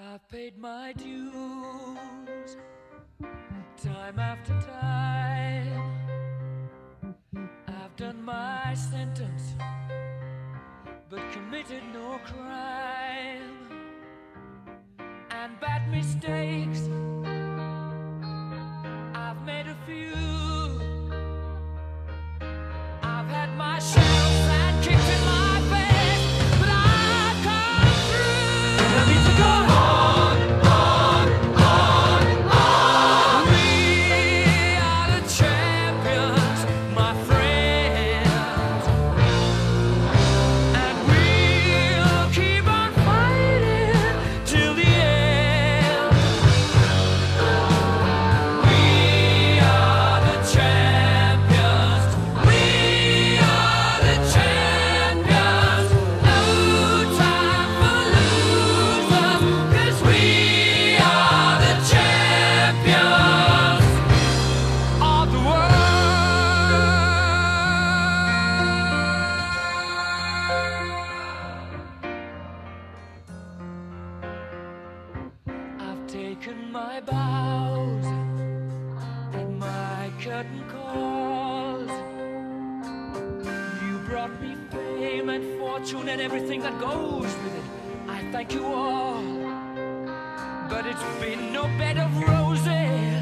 I've paid my dues, time after time. I've done my sentence, but committed no crime. And bad mistakes, I've made a few. I've had my shells and kicked in my face, but I've come through. And I need to go on. We are the champions, my friends, and we'll keep on fighting till the end. We are the champions. We are the champions. No time for losers, 'cause we are the champions of the world. I've taken my bows and my curtain calls. You brought me fame and fortune and everything that goes with it. I thank you all, but it's been no bed of roses.